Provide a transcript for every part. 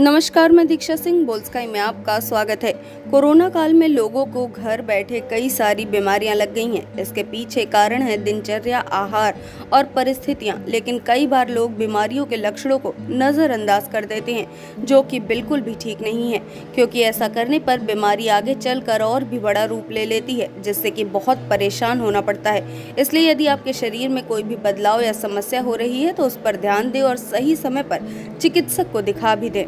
नमस्कार, मैं दीक्षा सिंह बोल्डस्काई में आपका स्वागत है। कोरोना काल में लोगों को घर बैठे कई सारी बीमारियां लग गई हैं। इसके पीछे कारण है दिनचर्या, आहार और परिस्थितियां। लेकिन कई बार लोग बीमारियों के लक्षणों को नज़रअंदाज कर देते हैं, जो कि बिल्कुल भी ठीक नहीं है, क्योंकि ऐसा करने पर बीमारी आगे चलकर और भी बड़ा रूप ले लेती है, जिससे कि बहुत परेशान होना पड़ता है। इसलिए यदि आपके शरीर में कोई भी बदलाव या समस्या हो रही है तो उस पर ध्यान दें और सही समय पर चिकित्सक को दिखा भी दें।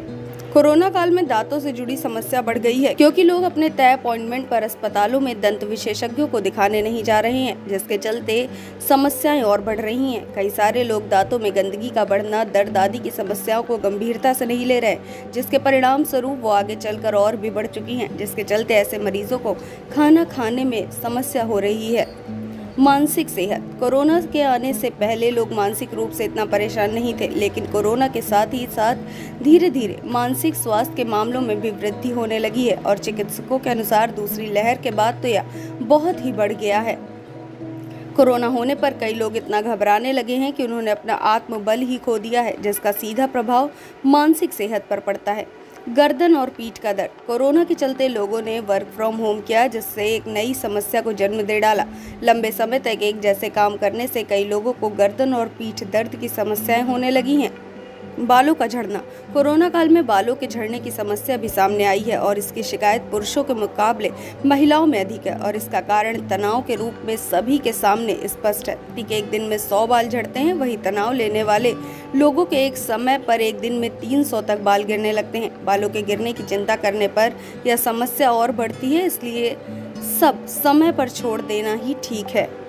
कोरोना काल में दांतों से जुड़ी समस्या बढ़ गई है, क्योंकि लोग अपने तय अपॉइंटमेंट पर अस्पतालों में दंत विशेषज्ञों को दिखाने नहीं जा रहे हैं, जिसके चलते समस्याएं और बढ़ रही हैं। कई सारे लोग दांतों में गंदगी का बढ़ना, दर्द आदि की समस्याओं को गंभीरता से नहीं ले रहे, जिसके परिणाम स्वरूप वो आगे चलकर और भी बढ़ चुकी हैं, जिसके चलते ऐसे मरीजों को खाना खाने में समस्या हो रही है। मानसिक सेहत। कोरोना के आने से पहले लोग मानसिक रूप से इतना परेशान नहीं थे, लेकिन कोरोना के साथ ही साथ धीरे धीरे मानसिक स्वास्थ्य के मामलों में भी वृद्धि होने लगी है और चिकित्सकों के अनुसार दूसरी लहर के बाद तो यह बहुत ही बढ़ गया है। कोरोना होने पर कई लोग इतना घबराने लगे हैं कि उन्होंने अपना आत्मबल ही खो दिया है, जिसका सीधा प्रभाव मानसिक सेहत पर पड़ता है। गर्दन और पीठ का दर्द। कोरोना के चलते लोगों ने वर्क फ्रॉम होम किया, जिससे एक नई समस्या को जन्म दे डाला। लंबे समय तक एक जैसे काम करने से कई लोगों को गर्दन और पीठ दर्द की समस्याएं होने लगी हैं। बालों का झड़ना। कोरोना काल में बालों के झड़ने की समस्या भी सामने आई है और इसकी शिकायत पुरुषों के मुकाबले महिलाओं में अधिक है और इसका कारण तनाव के रूप में सभी के सामने स्पष्ट है। ठीक एक दिन में 100 बाल झड़ते हैं, वहीं तनाव लेने वाले लोगों के एक समय पर एक दिन में 300 तक बाल गिरने लगते हैं। बालों के गिरने की चिंता करने पर यह समस्या और बढ़ती है, इसलिए सब समय पर छोड़ देना ही ठीक है।